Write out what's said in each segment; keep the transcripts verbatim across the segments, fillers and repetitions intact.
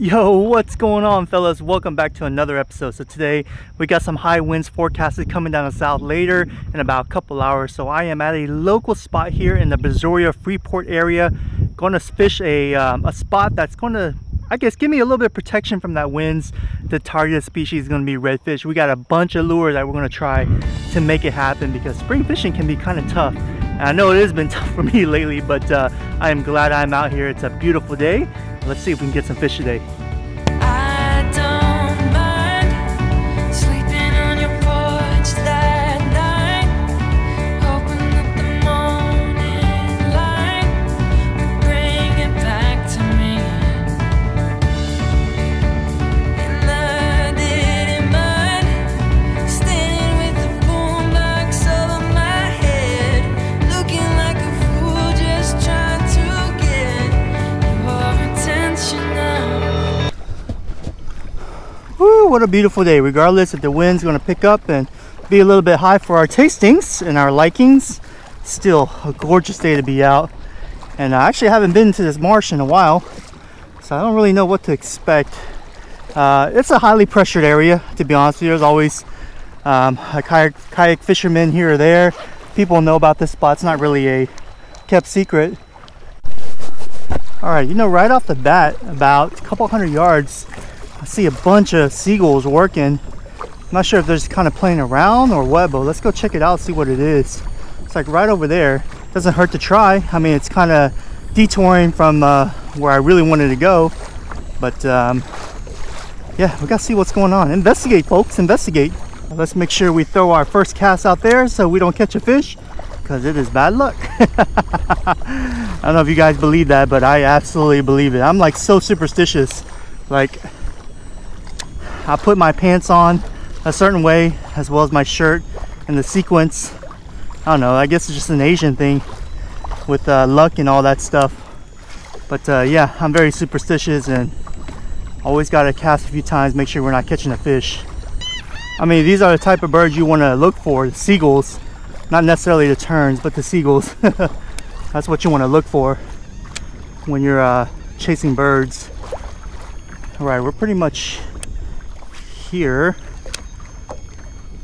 Yo, what's going on, fellas? Welcome back to another episode. So today we got some high winds forecasted coming down the south later in about a couple hours. So I am at a local spot here in the Brazoria Freeport area, going to fish a um, a spot that's going to, I guess, give me a little bit of protection from that winds. The targeted species is going to be redfish. We got a bunch of lures that we're going to try to make it happen because spring fishing can be kind of tough. And I know it has been tough for me lately, but uh, I am glad I'm out here. It's a beautiful day. Let's see if we can get some fish today. What a beautiful day, regardless if the wind's going to pick up and be a little bit high for our tastings and our likings. Still a gorgeous day to be out, and I actually haven't been to this marsh in a while, so I don't really know what to expect. Uh, it's a highly pressured area, to be honest with you. There's always um, a kayak, kayak fisherman here or there. People know about this spot. It's not really a kept secret. Alright, you know, right off the bat, about a couple hundred yards, I see a bunch of seagulls working. I'm not sure if they're just kind of playing around or what, but let's go check it out, see what it is. It's like right over there. Doesn't hurt to try. I mean, it's kind of detouring from uh, where I really wanted to go, but um, yeah, we gotta see what's going on. Investigate, folks, investigate. Let's make sure we throw our first cast out there so we don't catch a fish, because it is bad luck. I don't know if you guys believe that, but I absolutely believe it. I'm like so superstitious. Like, I put my pants on a certain way, as well as my shirt and the sequence. I don't know, I guess it's just an Asian thing with uh, luck and all that stuff. But uh, yeah, I'm very superstitious and always gotta cast a few times, make sure we're not catching a fish. I mean, these are the type of birds you wanna look for, the seagulls. Not necessarily the terns, but the seagulls. That's what you wanna look for when you're uh, chasing birds. All right, we're pretty much here.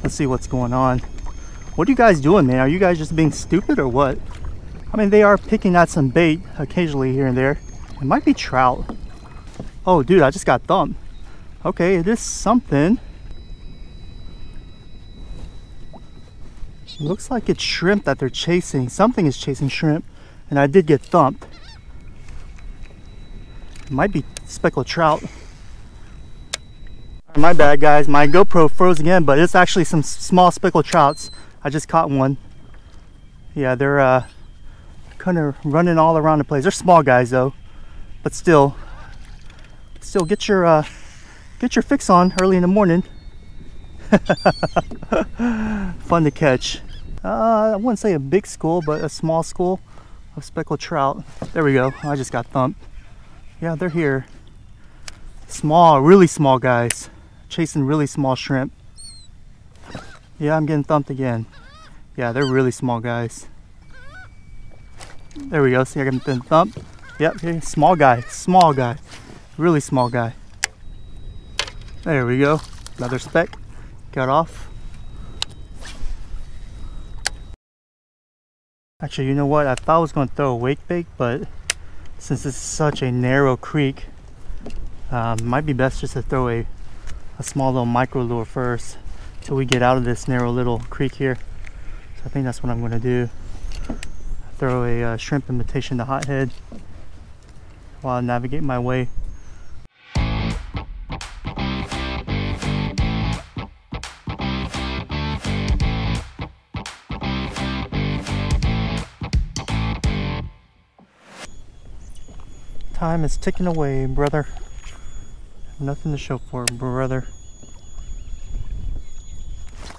Let's see what's going on. What are you guys doing, man? Are you guys just being stupid or what? I mean, they are picking at some bait occasionally here and there. It might be trout. Oh, dude, I just got thumped. Okay, it is something. It looks like it's shrimp that they're chasing. Something is chasing shrimp, and I did get thumped. It might be speckled trout. My bad, guys, my GoPro froze again, but it's actually some small speckled trouts. I just caught one. Yeah, they're uh, kind of running all around the place. They're small guys though, but still, still get your uh, get your fix on early in the morning. Fun to catch. Uh, I wouldn't say a big school, but a small school of speckled trout. There we go. I just got thumped. Yeah, they're here. Small, really small guys. Chasing really small shrimp. Yeah, I'm getting thumped again. Yeah, they're really small guys. There we go. See, I got them thumped. Yep, okay. Small guy, small guy, really small guy. There we go. Another speck. Got off. Actually, you know what? I thought I was going to throw a wake bait, but since it's such a narrow creek, um, it might be best just to throw a a small little micro lure first till we get out of this narrow little creek here. So I think that's what I'm going to do. Throw a uh, shrimp imitation to hothead while I navigate my way. Time is ticking away, brother. Nothing to show for it, brother.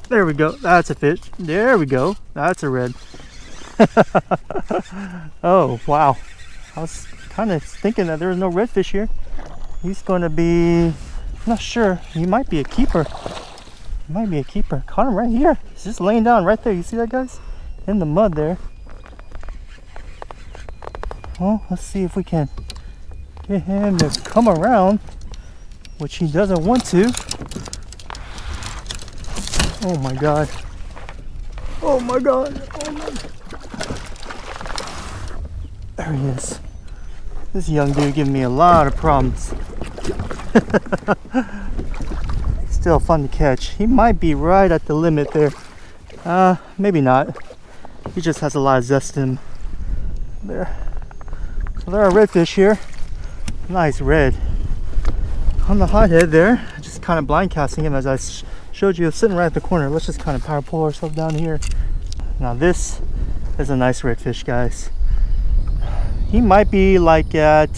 There we go. That's a fish. There we go. That's a red. Oh, wow. I was kind of thinking that there was no redfish here. He's going to be... I'm not sure. He might be a keeper. He might be a keeper. Caught him right here. He's just laying down right there. You see that, guys? In the mud there. Well, let's see if we can get him to come around. which he doesn't want to. Oh my god. Oh my god. Oh my god. There he is. This young dude giving me a lot of problems. Still fun to catch. He might be right at the limit there. Uh, maybe not. He just has a lot of zest in him. There. So there are redfish here. Nice red. On the hothead there, just kind of blind casting him as I sh showed you, sitting right at the corner. Let's just kind of power pull ourselves down here. Now this is a nice redfish, guys. He might be like at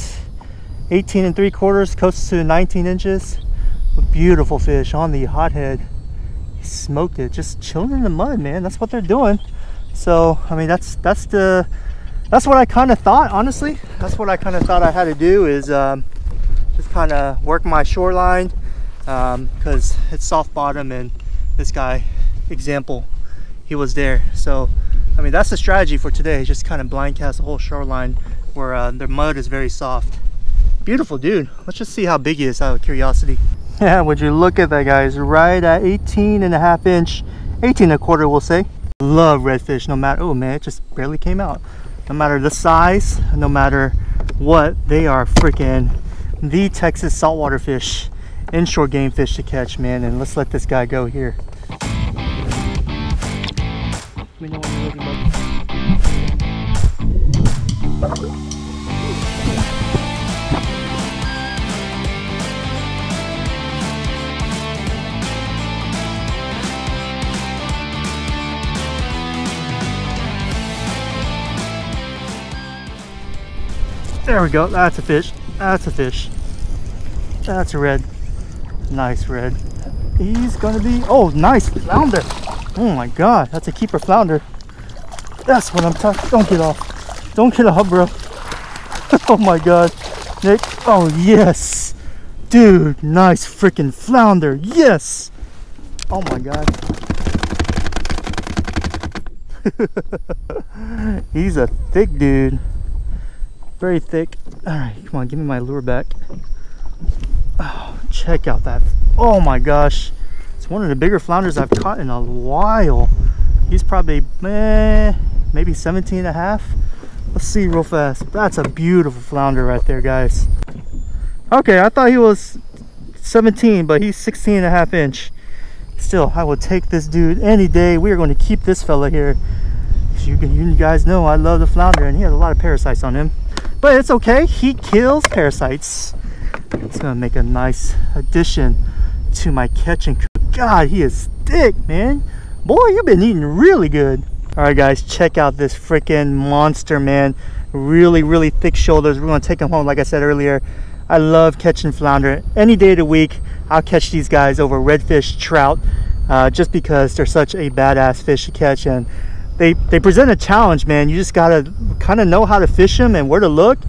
eighteen and three quarters, close to nineteen inches. A beautiful fish on the hothead. He smoked it, just chilling in the mud, man. That's what they're doing. So, I mean, that's that's the that's what I kind of thought, honestly. That's what I kind of thought I had to do is um, just kind of work my shoreline because um, it's soft bottom, and this guy, example, he was there. So, I mean, that's the strategy for today. Just kind of blind cast the whole shoreline where uh, the mud is very soft. Beautiful dude. Let's just see how big he is out of curiosity. Yeah, would you look at that, guys? Right at eighteen and a half inch, eighteen and a quarter, we'll say. Love redfish, no matter, oh man, it just barely came out. No matter the size, no matter what, they are freaking the Texas saltwater fish, inshore game fish to catch, man. And let's let this guy go here. Let me know when you're looking, buddy. There we go. That's a fish. That's a fish. That's a red. Nice red. He's gonna be. Oh, nice flounder. Oh my god, that's a keeper flounder. That's what I'm talking. Don't get off. Don't get off, bro. Oh my god, Nick. Oh yes, dude. Nice freaking flounder. Yes. Oh my god. He's a thick dude. Very thick. All right, come on, give me my lure back. Oh, check out that. Oh my gosh, it's one of the bigger flounders I've caught in a while. He's probably eh, maybe seventeen and a half. Let's see real fast. That's a beautiful flounder right there, guys. Okay, I thought he was seventeen, but he's sixteen and a half inch. Still, I will take this dude any day. We are going to keep this fella here. You, you guys know I love the flounder, and he has a lot of parasites on him. But it's okay, he kills parasites. It's gonna make a nice addition to my catch and cook. God, he is thick, man. Boy, you've been eating really good. All right, guys, check out this freaking monster, man. Really, really thick shoulders. We're gonna take him home, like I said earlier. I love catching flounder. Any day of the week, I'll catch these guys over redfish, trout, uh, just because they're such a badass fish to catch. And They, they present a challenge, man. You just gotta kind of know how to fish them and where to look.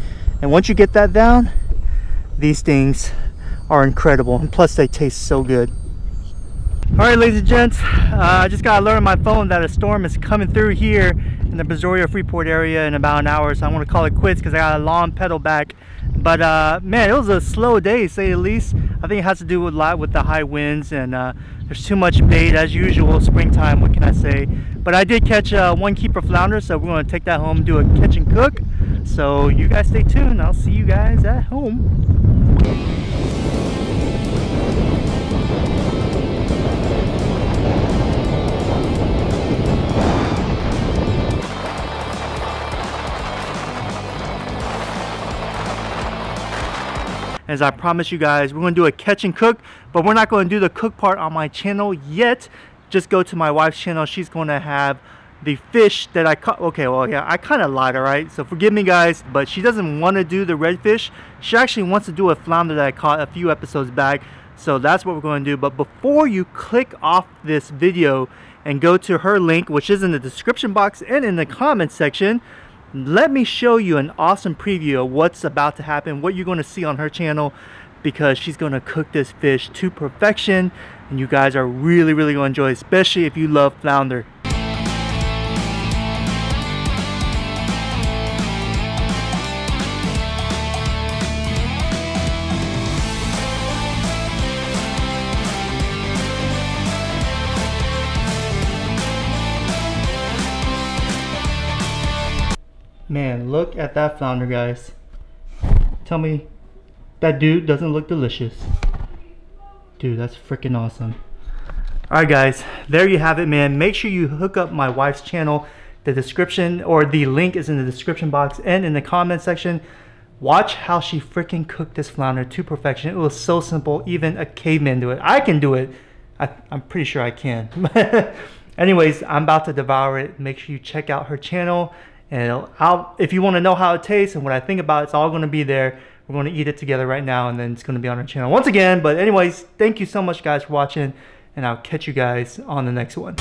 And once you get that down, these things are incredible. And plus they taste so good. All right, ladies and gents, uh, I just got to alert on my phone that a storm is coming through here in the Brazoria Freeport area in about an hour. So I want to call it quits because I got a long pedal back. But uh, man, it was a slow day, say the least. I think it has to do with a lot with the high winds, and uh, there's too much bait as usual. Springtime, what can I say? But I did catch uh, one keeper flounder, so we're going to take that home, do a catch and cook. So you guys stay tuned. I'll see you guys at home. As I promised you guys, we're gonna do a catch and cook, but we're not gonna do the cook part on my channel yet. Just go to my wife's channel. She's gonna have the fish that I caught. Okay, well, yeah, I kinda lied, all right? So forgive me, guys, but she doesn't wanna do the redfish. She actually wants to do a flounder that I caught a few episodes back. So that's what we're gonna do. But before you click off this video and go to her link, which is in the description box and in the comment section, let me show you an awesome preview of what's about to happen, what you're going to see on her channel, because she's going to cook this fish to perfection, and you guys are really, really going to enjoy it, especially if you love flounder. Man, look at that flounder, guys. Tell me that dude doesn't look delicious. Dude, that's freaking awesome. Alright guys, there you have it, man. Make sure you hook up my wife's channel. The description or the link is in the description box and in the comment section. Watch how she freaking cooked this flounder to perfection. It was so simple, even a caveman do it. I can do it. I, I'm pretty sure I can. Anyways, I'm about to devour it. Make sure you check out her channel. And I'll, if you want to know how it tastes and what I think about it, it's all going to be there. We're going to eat it together right now, and then it's going to be on our channel once again. But anyways, thank you so much, guys, for watching, and I'll catch you guys on the next one.